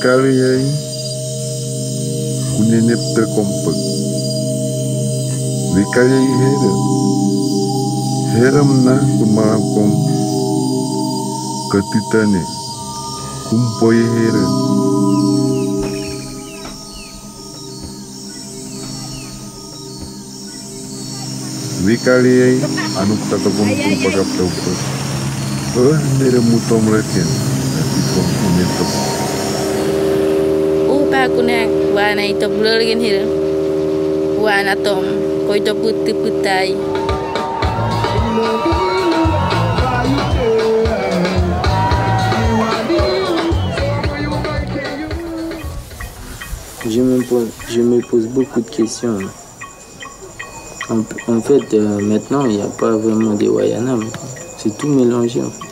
cargue ahí un inepto compost. Dikaya ihera, heram na kumakom katitane kumpo ihera. Dikaya ay anuk tatapong kumpagap tapos. Niremutom retin atipong inetop. Upa kunak wana itop lorgin hira wana tom. Koito puti putai. Je me pose beaucoup de questions. En fait, maintenant, il n'y a pas vraiment des Wayana. C'est tout mélangé. En fait.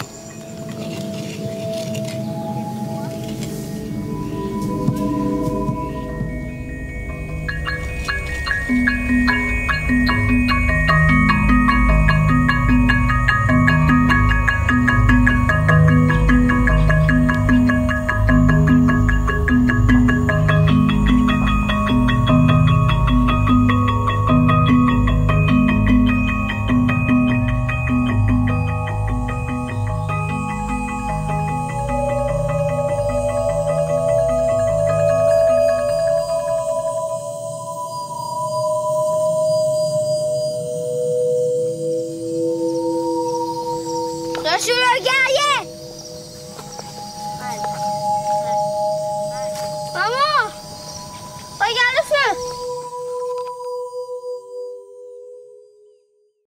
Shoot our guy, yeah!